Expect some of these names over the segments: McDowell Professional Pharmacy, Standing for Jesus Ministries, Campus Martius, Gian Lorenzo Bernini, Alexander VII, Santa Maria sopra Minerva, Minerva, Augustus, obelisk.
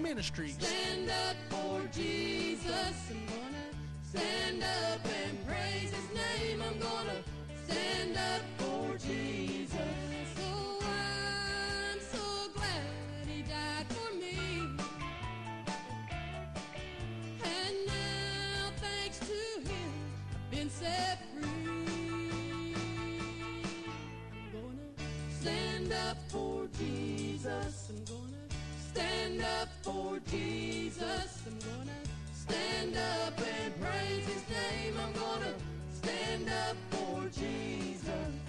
Jesus Ministries. Stand up for Jesus. I'm gonna stand up and praise His name. I'm gonna stand up for Jesus. So I'm so glad He died for me. And now, thanks to Him, I've been set free. I'm gonna stand up for Jesus. I'm gonna stand up for Jesus. I'm gonna stand up and praise His name. I'm gonna stand up for Jesus.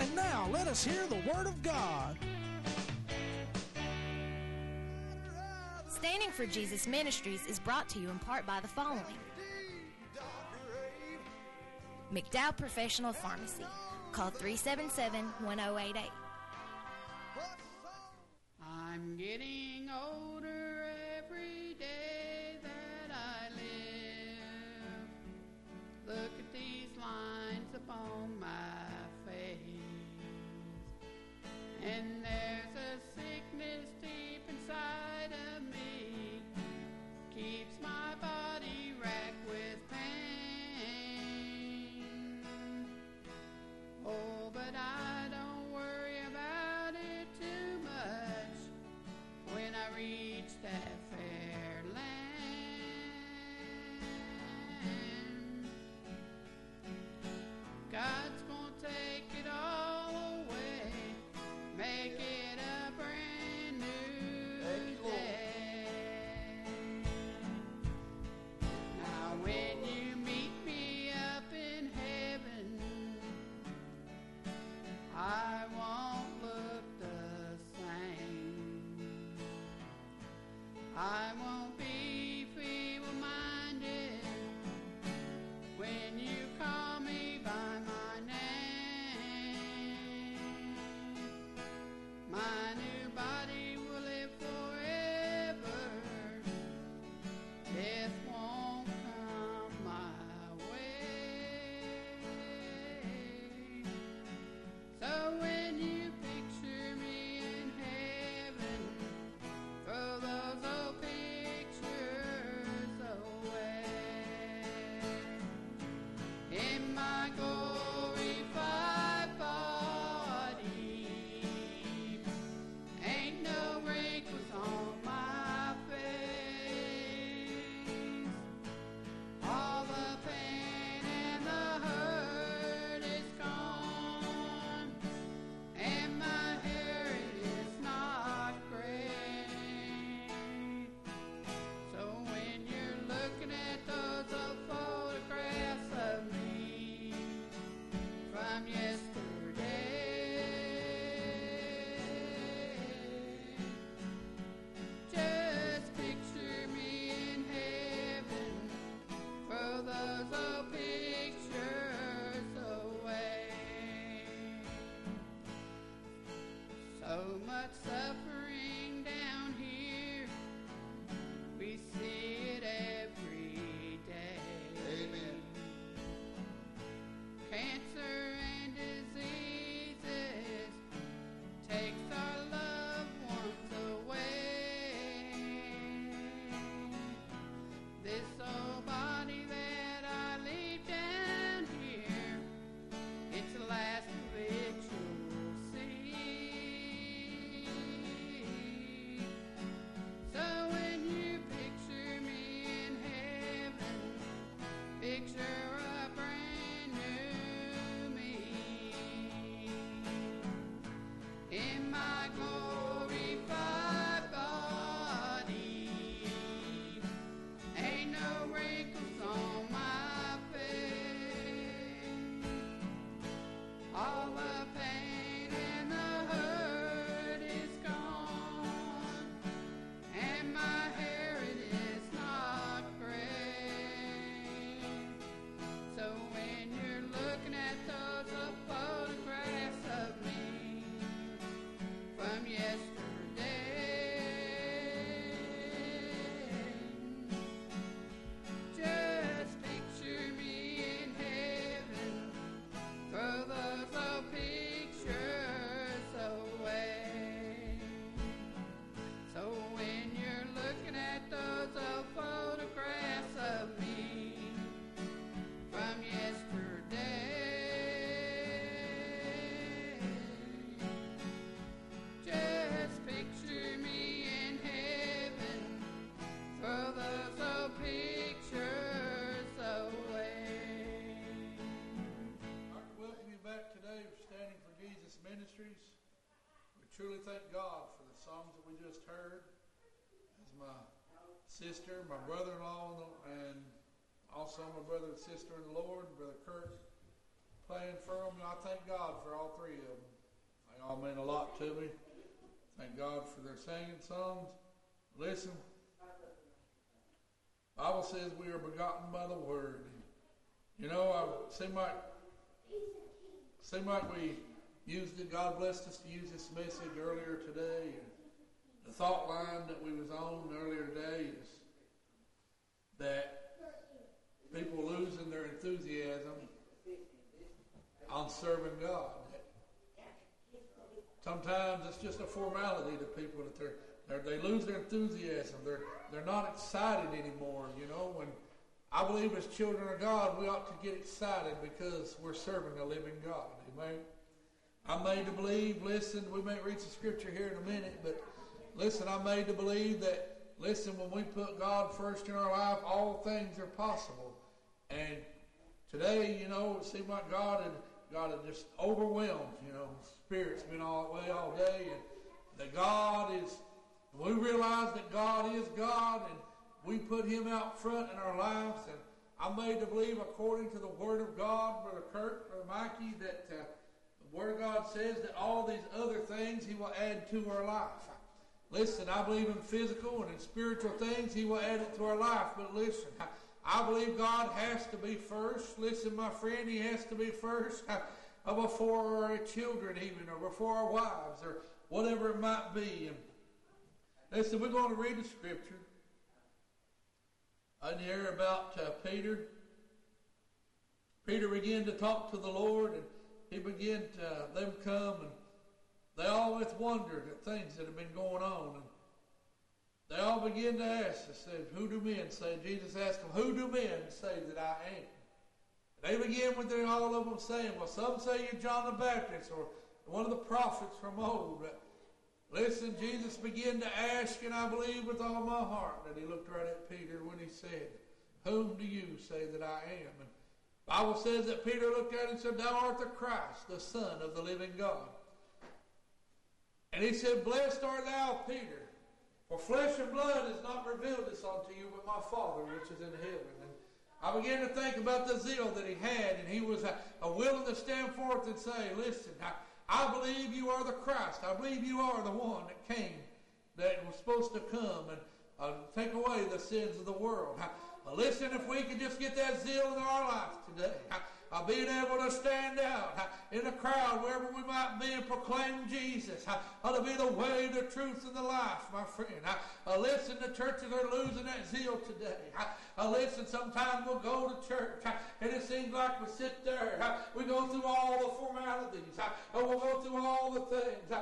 And now let us hear the Word of God. Standing for Jesus Ministries is brought to you in part by the following: McDowell Professional Pharmacy. Call 377-1088. I'm getting older every day that I live. Look at these lines upon my face. And there's a sickness deep inside of me. Keeps my body racked with pain. Oh, but I don't worry about it too much when I reach that fair land. God's gonna take it all away, make it a brand new day. Now when you meet me up in heaven, I won't look the same. I won't be feeble-minded when you call me by my name. My new body will live forever. Death won't come my way. So when you picture me in heaven, throw those old pictures away. In my glorified body, ain't no wrinkles on my face. All the pain and the hurt is gone, and my hair is not gray. So when you're looking at those old photographs of me from yesterday, just picture me in heaven, throw those old pictures away. So much suffering down here, we see it every day. Amen. Cancer and diseases takes our loved ones away. This old body that I leave down here, it's the last of it you'll see. So when you picture me in heaven, picture a brand new Ministries. We truly thank God for the songs that we just heard. As my sister, my brother-in-law, and also my brother and sister in the Lord, Brother Kurt, playing for them. And I thank God for all three of them. They all mean a lot to me. Thank God for their singing songs. Listen, the Bible says we are begotten by the Word. You know, it seemed like we used it. God blessed us to use this message earlier today. The thought line that we was on earlier today is that people losing their enthusiasm on serving God. Sometimes it's just a formality to people that they lose their enthusiasm. They're not excited anymore, you know. And I believe as children of God, we ought to get excited because we're serving a living God. Amen. I'm made to believe, listen, we may read the scripture here in a minute, but listen, I'm made to believe that, listen, when we put God first in our life, all things are possible. And today, you know, it seemed like God had just overwhelmed, you know, spirit's been all way all day, and that God is, we realize that God is God, and we put Him out front in our lives, and I'm made to believe according to the Word of God, Brother Kurt, Brother Mikey, that the Word of God says that all these other things He will add to our life. Listen, I believe in physical and in spiritual things, He will add it to our life, but listen, I believe God has to be first. Listen, my friend, He has to be first before our children even, or before our wives, or whatever it might be. And listen, we're going to read the scripture in here about Peter. Peter began to talk to the Lord, and he began to them come, and they always wondered at things that had been going on. And they all began to ask, they said, who do men say? Jesus asked them, who do men say that I am? And they began with all of them saying, well, some say you're John the Baptist or one of the prophets from old. But listen, Jesus began to ask, and I believe with all my heart that He looked right at Peter when He said, whom do you say that I am? And the Bible says that Peter looked at Him and said, thou art the Christ, the Son of the living God. And He said, blessed art thou, Peter. For flesh and blood has not revealed this unto you, but my Father which is in heaven. And I began to think about the zeal that he had, and he was willing to stand forth and say, listen, I believe you are the Christ. I believe you are the one that came, that was supposed to come and take away the sins of the world. Listen, if we could just get that zeal in our lives today, being able to stand out in the crowd wherever we might be and proclaim Jesus. To be the way, the truth, and the life, my friend. Listen, the churches are losing that zeal today. Listen, sometimes we'll go to church and it seems like we sit there. We go through all the formalities. We'll go through all the things.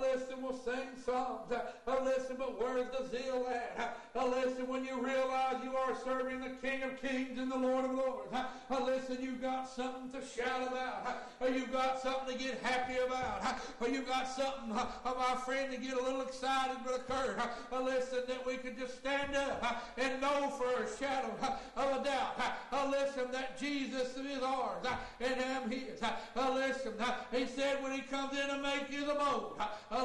Listen, we'll sing songs. Listen, but where's the zeal at? Listen, when you realize you are serving the King of Kings and the Lord of Lords. Listen, you've got something to shout about, or you've got something to get happy about, or you've got something, my friend, to get a little excited, Brother Kurt. Listen, that we could just stand up and know for a shadow of a doubt. Listen, that Jesus is ours and I'm His. Listen, He said when He comes in and make His abode,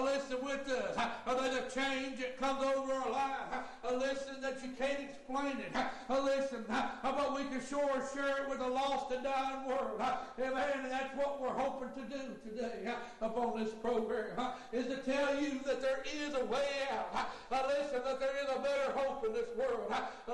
listen, with us, there's a change that comes over our life. Listen, that you can't explain it. Listen, but we can sure share it with a lost and dying world. Amen. And that's what we're hoping to do today upon this program, is to tell you that there is a way out. Listen, that there is a better hope in this world.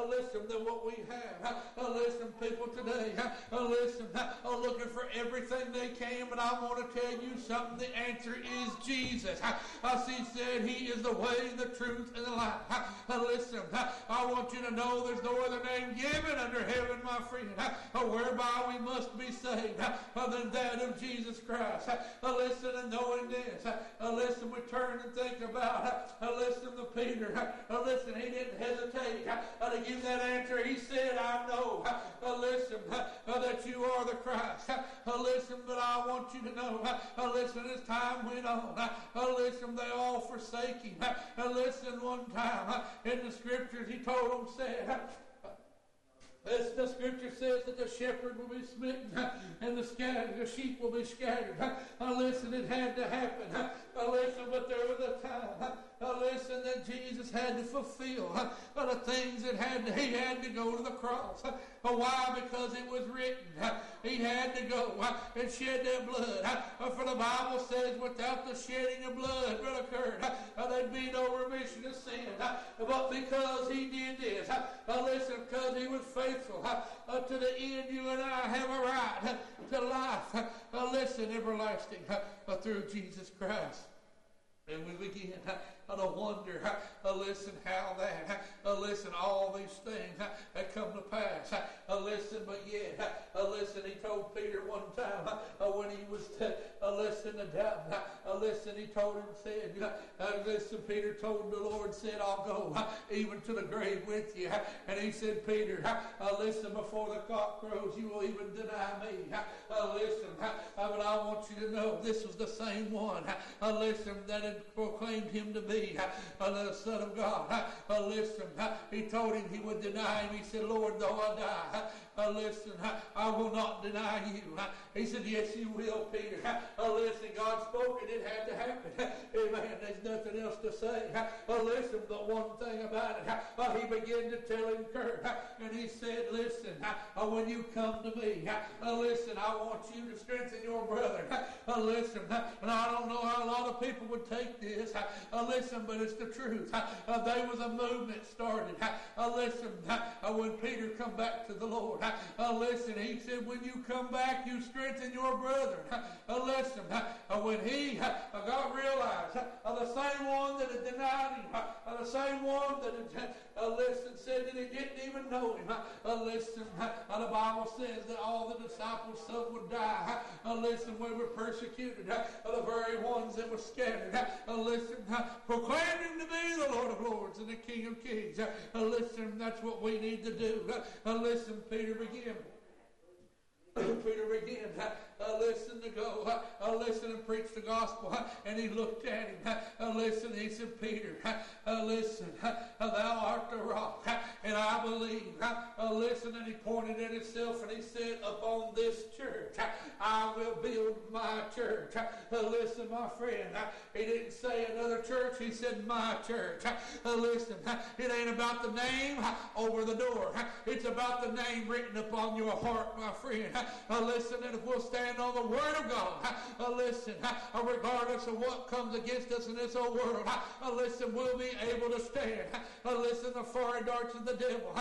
Listen, than what we have. Listen, people today. Listen, are looking for everything they can, but I want to tell you something. The answer is Jesus. As He said, He is the way, the truth, and the life. Listen, I want you to know there's no other name given under heaven, my friend, whereby we must be saved than that of Jesus Christ. Listen, and knowing this, listen, we turn and think about, listen to Peter, listen, he didn't hesitate to give that answer. He said, I know, listen, that you are the Christ. Listen, but I want you to know, listen, as time went on, listen, they all forsake Him. Listen, one time in the scriptures He told them, said, As the scripture says that the shepherd will be smitten and the sheep will be scattered. Listen, it had to happen. Listen, but there was a time. Listen, that Jesus had to fulfill the things that he had to go to the cross. Why? Because it was written. He had to go and shed that blood. For the Bible says without the shedding of blood, Brother Kurt, there'd be no remission of sin. But because he did this, listen, because he was faithful to the end, you and I have a right to life. Listen, everlasting through Jesus Christ. And we begin to wonder, listen, how that, listen, all these things come to pass. Listen, but yet, listen, he told Peter one time when he was, listen, to doubt, listen, he told him, said, listen, Peter told the Lord, said, I'll go even to the grave with you. And he said, Peter, listen, before the cock crows, you will even deny me. Listen, but I want you to know this was the same one, listen, that had proclaimed him to be the Son of God. Listen, he told him he would deny him. He said, Lord, though I die, listen, I will not deny you. He said, yes, you will, Peter. Listen, God spoke and it had to happen. Amen. There's nothing else to say. Listen, the one thing about it, he began to tell him, Kurt, and he said, listen, when you come to me, listen, I want you to strengthen your brother. Listen, and I don't know how a lot of people would take this. Listen, but it's the truth. There was a movement started. Listen, when Peter come back to the Lord, listen, he said, when you come back, you strengthen your brother. Listen, when he got realized, the same one that had denied him, the same one that had, listen, said that he didn't even know him. Listen, the Bible says that all the disciples, some would die. Listen, we were persecuted, the very ones that were scattered. Listen, proclaim him to be the Lord of Lords and the King of Kings. Listen, that's what we need to do. Listen, Peter began, listen, to go, listen, and preach the gospel. And he looked at him, listen, he said, Peter, listen, thou art the rock, and I believe, listen, and he pointed at himself, and he said, upon this church, I will build my church. Listen, my friend, he didn't say another church, he said, my church. Listen, it ain't about the name over the door. It's about the name written upon your heart, my friend. Listen, and if we'll stand on the Word of God, listen, regardless of what comes against us in this old world, listen, we'll be able to stand. Listen, the fiery darts of the devil,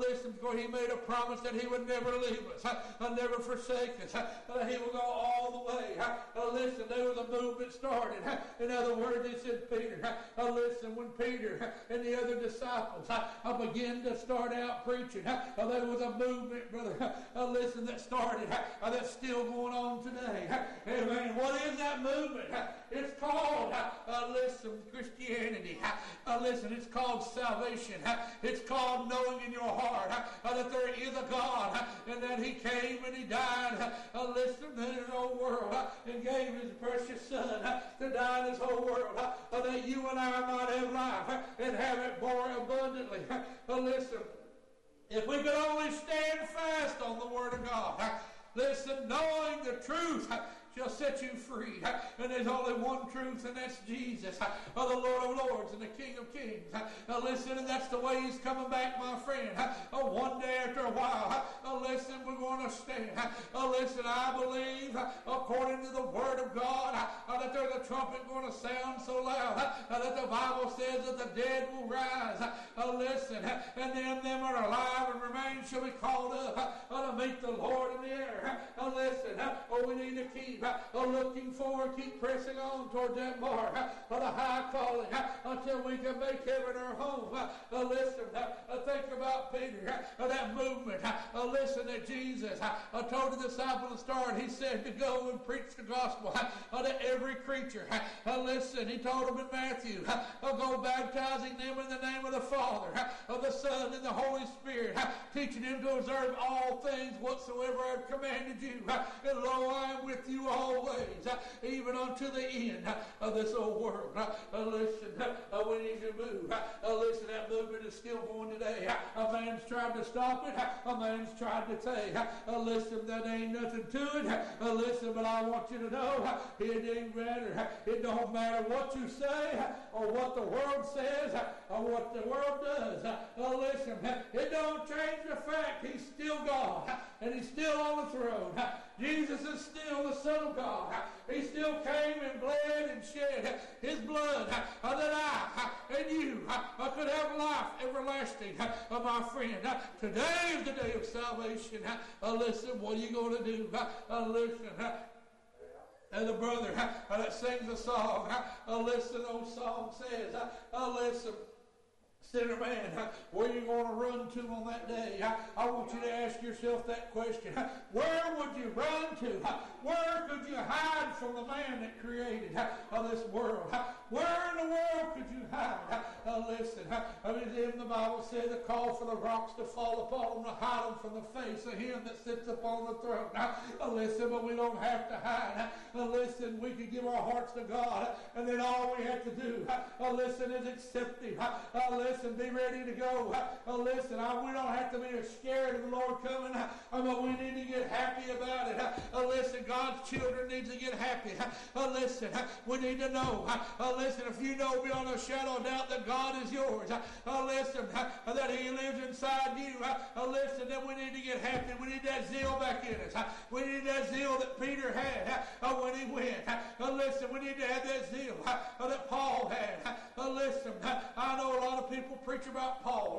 listen, for he made a promise that he would never leave us, never forsake us, he will go all the way. Listen, there was a movement started. In other words, he said, Peter, listen, when Peter and the other disciples began to start out preaching, there was a movement, brother, listen, that started, that's still going on today. Amen. What is that movement? It's called, listen, Christianity. Listen, it's called salvation. It's called knowing in your heart that there is a God and that he came and he died. Listen, that his whole world and gave his precious son to die in his whole world that you and I might have life and have it more abundantly. Listen, if we could only stand fast on the Word of God, listen, knowing the truth shall set you free. And there's only one truth, and that's Jesus, the Lord of Lords and the King of Kings. Listen, and that's the way he's coming back, my friend. One day after a while, listen, we're going to stand. Listen, I believe, according to the Word of God, that there's a trumpet going to sound so loud that the Bible says that the dead will rise. Listen, and them that are alive and remain shall be called up to meet the Lord in the air. Listen, we need to keep looking forward, keep pressing on toward that mark of the high calling until we can make heaven our home. Listen, think about Peter, that movement. Listen, that Jesus told the disciples to start. He said to go and preach the gospel to every creature. Listen, he told them in Matthew, go baptizing them in the name of the Father, of the Son, and the Holy Spirit, teaching them to observe all things whatsoever I have commanded you. And lo, though I am with you always, even unto the end of this old world. Listen, we need to move. Listen, that movement is still going today. A man's trying to stop it. A man's trying to say, listen, that ain't nothing to it. Listen, but I want you to know, it ain't matter. It don't matter what you say or what the world says or what the world does. Listen, it don't change the fact he's still God and he's still on the throne. Jesus is still the Son of God. He still came and bled and shed his blood that I and you could have life everlasting. My friend, today is the day of salvation. Listen, what are you going to do? Listen, and the brother that sings the song, listen, the old song says, listen, sinner man, where are you going to run to on that day? I want you to ask yourself that question. Where would you run to? Where could you hide from the man that created this world? Where in the world could you hide? Listen, I mean, in the Bible said, the call for the rocks to fall upon them, to hide them from the face of him that sits upon the throne. Listen, but we don't have to hide. Listen, we can give our hearts to God, and then all we have to do, listen, is accept him. Listen, be ready to go. Listen, we don't have to be scared of the Lord coming, but we need to get happy about it. Listen, God's children need to get happy. Listen, we need to know. Listen, if you know beyond a shadow of doubt that God is yours, listen, that he lives inside you, listen, then we need to get happy. We need that zeal back in us. We need that zeal that Peter had when he went. Listen, we need to have that zeal that Paul had. Listen, I know a lot of people preach about Paul a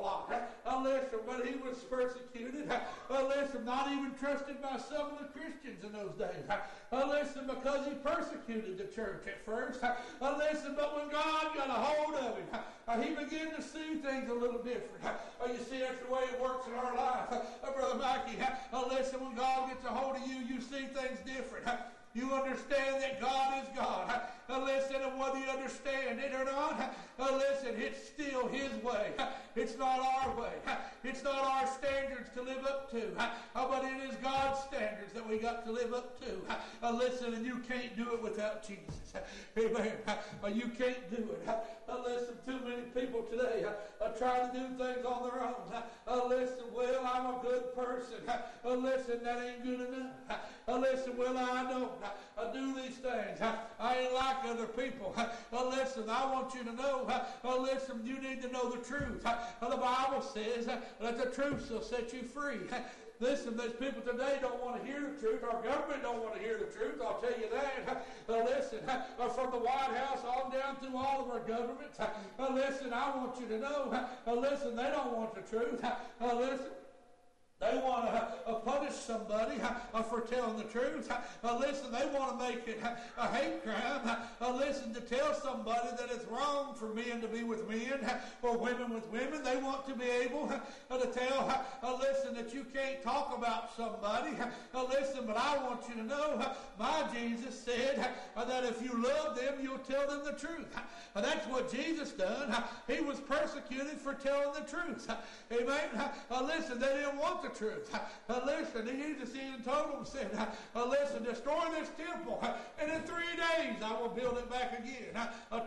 lot. Listen, but he was persecuted. Listen, not even trusted by some of the Christians in those days. Listen, because he persecuted the church at first. Listen, but when God got a hold of him, he began to see things a little different. You see, that's the way it works in our life. Brother Mikey, listen, when God gets a hold of you, you see things different. You understand that God is God. Listen, and whether you understand it or not, listen, it's still his way. It's not our way. It's not our standards to live up to. But it is God's standards that we got to live up to. Listen, and you can't do it without Jesus. Amen. You can't do it. Listen, too many people today try to do things on their own. Listen, well, I'm a good person. Listen, that ain't good enough. Listen, well, I don't do these things. I ain't like other people. Listen, I want you to know, listen, you need to know the truth. The Bible says that the truth shall set you free. Listen, those people today don't want to hear the truth. Our government don't want to hear the truth, I'll tell you that. Listen, from the White House on down through all of our governments, listen, I want you to know, listen, they don't want the truth. Listen, they want to punish somebody for telling the truth. Listen, they want to make it a hate crime. Listen, to tell somebody that it's wrong for men to be with men or women with women. They want to be able to tell, listen, that you can't talk about somebody. Listen, but I want you to know, my Jesus said that if you love them, you'll tell them the truth. That's what Jesus done. He was persecuted for telling the truth. Amen? Listen, they didn't want the truth. Listen, Jesus even told them, said, listen, destroy this temple, and in 3 days I will build it back again.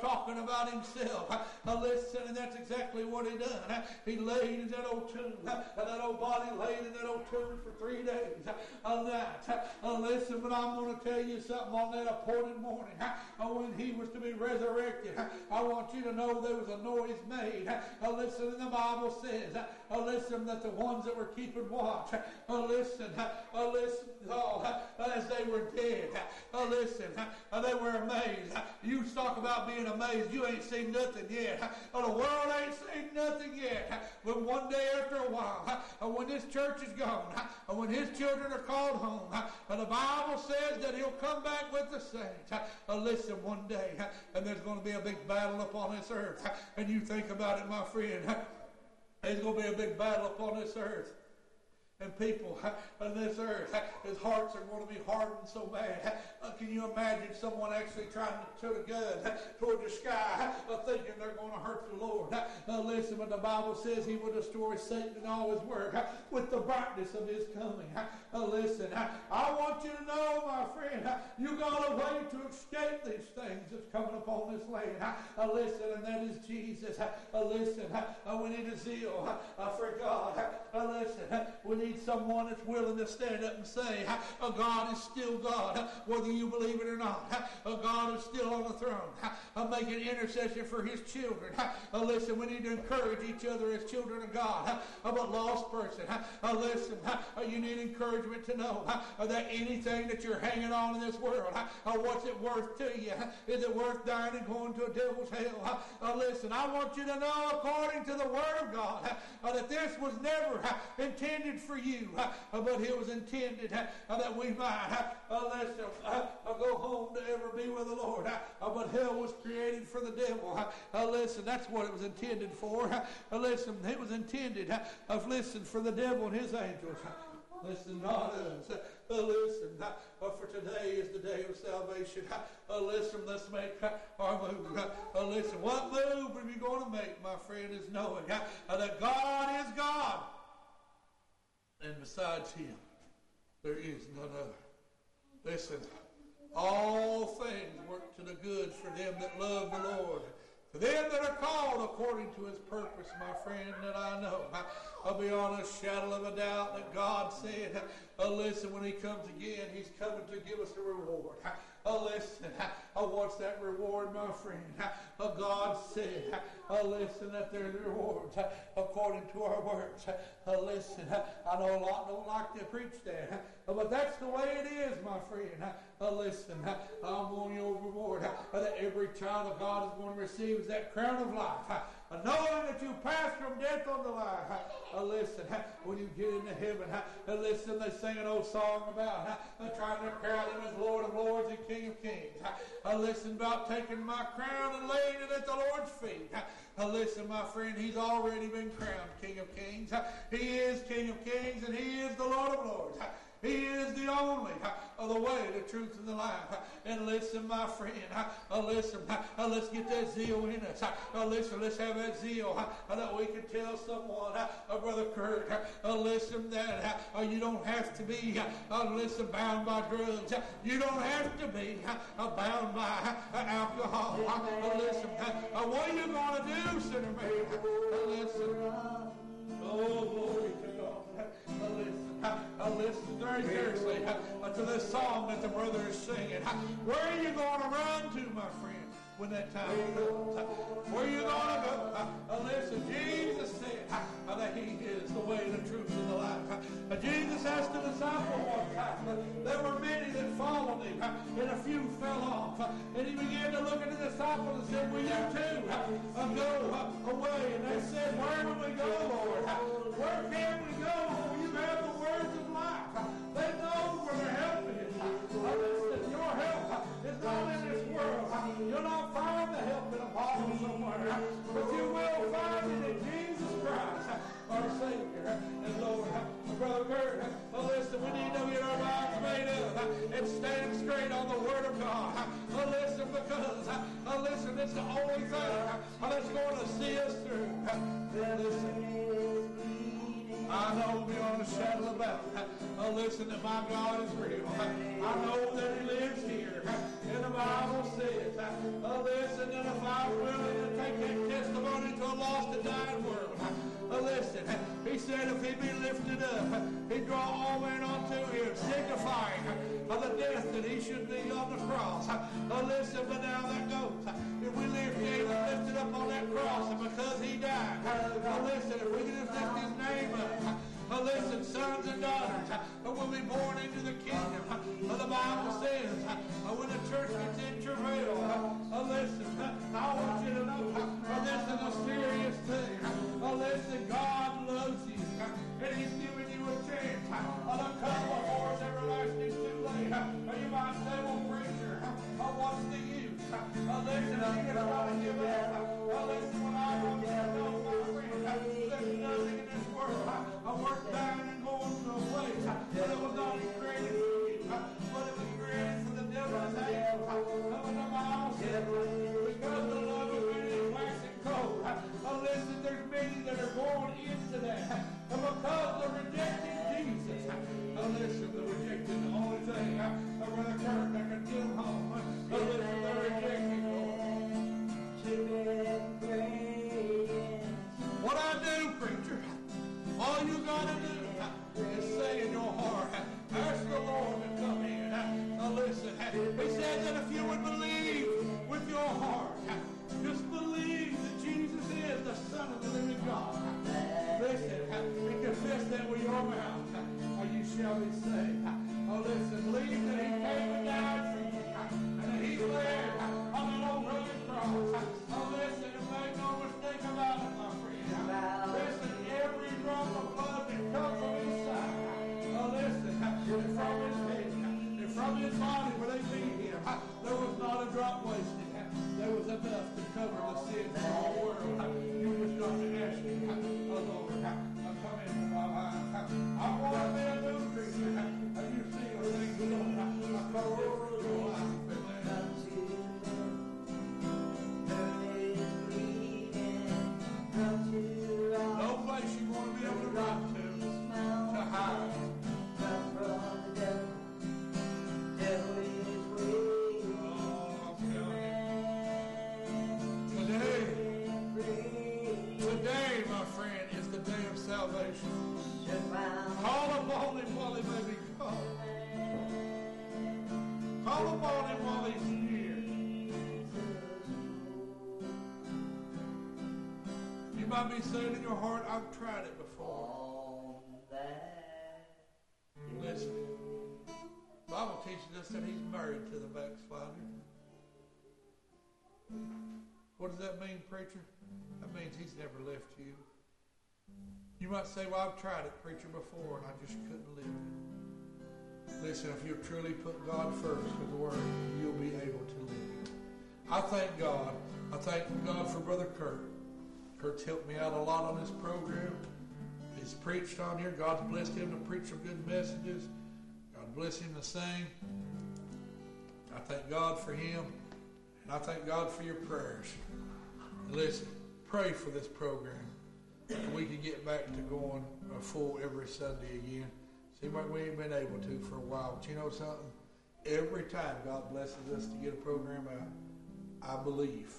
Talking about himself. Listen, and that's exactly what he done. He laid in that old tomb, that old body laid in that old tomb for 3 days a night. Listen, but I'm going to tell you something on that appointed morning when he was to be resurrected. I want you to know there was a noise made. Listen, and the Bible says, listen, that the ones that were keeping watch, listen, listen, as they were dead, listen, they were amazed. You talk about being amazed, you ain't seen nothing yet. The world ain't seen nothing yet. But one day after a while, when this church is gone, when his children are called home, the Bible says that he'll come back with the saints. Listen, one day, and there's going to be a big battle upon this earth. And you think about it, my friend, there's going to be a big battle upon this earth. And people on this earth, his hearts are going to be hardened so bad. Can you imagine someone actually trying to put a gun toward the sky, thinking they're going to hurt the Lord? Listen, but the Bible says he will destroy Satan and all his work with the brightness of his coming. Listen, I want you to know, my friend. You got a way to escape these things that's coming upon this land. Listen, and that is Jesus. Listen, we need a zeal for God. Listen, we need someone that's willing to stand up and say, God is still God, whether you believe it or not. God is still on the throne, making intercession for his children. Listen, we need to encourage each other as children of God. But lost person, listen, you need encouragement to know that anything that you're hanging on in this world, what's it worth to you? Is it worth dying and going to a devil's hell? Listen, I want you to know, according to the Word of God, that this was never intended for you, but it was intended that we might, listen, go home to ever be with the Lord. But hell was created for the devil. Listen, that's what it was intended for. Listen, it was intended for the devil and his angels. Listen, not us. Listen, for today is the day of salvation. Listen, let's make our move. Listen, what move are you going to make, my friend, is knowing that God is God. And besides him, there is none other. Listen, all things work to the good for them that love the Lord. To them that are called according to his purpose, my friend, that I know, beyond a shadow of a doubt that God said, listen, when he comes again, he's coming to give us a reward. Listen, what's that reward, my friend? God said, listen, that there's rewards according to our works. Listen, I know a lot don't like to preach that, but that's the way it is, my friend. Listen, I'm on your reward that every child of God is going to receive is that crown of life. Knowing that you pass from death unto life. Listen, when you get into heaven, listen, they sing an old song about trying to crown him as Lord of Lords and King of Kings. Listen, about taking my crown and laying it at the Lord's feet. Listen, my friend, he's already been crowned King of Kings. He is King of Kings and he is the Lord of Lords. He is the only the way, the truth, and the life. And listen, my friend, listen, let's get that zeal in us. Listen, let's have that zeal that we can tell someone, Brother Kurt, listen, that you don't have to be, listen, bound by drugs. You don't have to be bound by alcohol. Listen, what are you going to do, sinner man? Listen, oh, glory to God. Listen. Listen very seriously to this song that the brother is singing. Where are you going to run to, my friend, when that time comes? Where are you going to go? Listen, Jesus said that he is the way, the truth, and the life. Jesus asked the disciples one time. There were many that followed him, and a few fell off. And he began to look at the disciples and said, will you too go away? And they said, where do we go, Lord? Where can we go? You have the words of life. They know where their help is. Listen, your help is not in this world. You'll not find the help in a bottle somewhere, but you will find it in Jesus Christ, our Savior and Lord. Brother Kurt, listen, we need to get our minds made up and stand straight on the Word of God. Listen, because listen, it's the only thing that's going to see us through. Listen. I know beyond a shadow of a doubt, listen, that my God is real. I know that he lives here. And the Bible says, listen, that if I'm willing to take that testimony to a lost and dying world, listen, he said if he be lifted up, he'd draw all men unto him, signifying of the death that he should be on the cross. Listen, but now that goes. If we live here, we lifted up on that cross, and because he died, listen, if we can just lift his name up, listen, sons and daughters will be born into the kingdom. The Bible says, when the church gets in travail, listen, I want you to know this is a serious thing. Listen, God loves you, and he's giving you a chance to come before his everlasting too late. You might say, well, preacher, what's the use? Listen, he is trying to give up. Listen, when I come to know my friend, there's nothing in this world. I work down and going to a place, but it was not created for me, but it was created for the devil's hand. Coming to my house, because the love of many is waxing cold. Listen, there's many that are going into that, because they're rejecting Jesus. There was not a drop wasted. There was enough to cover the sin for all the world. You was not to ask me, oh Lord, come into my life. I want to be a new creature. And you see a thing to Lord. I come over your life. No place you want to be able to run to hide. Today, my friend, is the day of salvation. Call upon him while he may be called. Call upon him while he's near. You might be saying in your heart, I've tried it before. Listen, the Bible teaches us that he's married to the backslider. What does that mean, preacher? That means he's never left you. You might say, well, I've tried it, preacher, before, and I just couldn't live it. Listen, if you truly put God first with the Word, you'll be able to live it. I thank God. I thank God for Brother Kurt. Kurt's helped me out a lot on this program. He's preached on here. God's blessed him to preach some good messages. God bless him to sing. I thank God for him. And I thank God for your prayers. Listen, pray for this program. We can get back to going full every Sunday again. Seems like we ain't been able to for a while. But you know something? Every time God blesses us to get a program out, I believe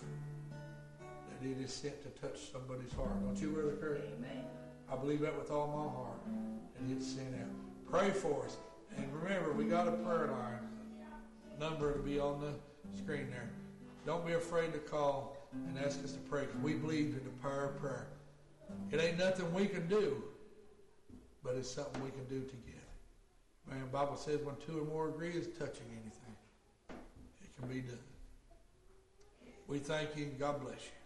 that it is sent to touch somebody's heart. Don't you, Brother Kurt? Amen. I believe that with all my heart. And it's sent out. Pray for us. And remember, we got a prayer line. Number to be on the screen there. Don't be afraid to call and ask us to pray, because we believe in the power of prayer. It ain't nothing we can do, but it's something we can do together. Man, the Bible says when two or more agree is touching anything, it can be done. We thank you and God bless you.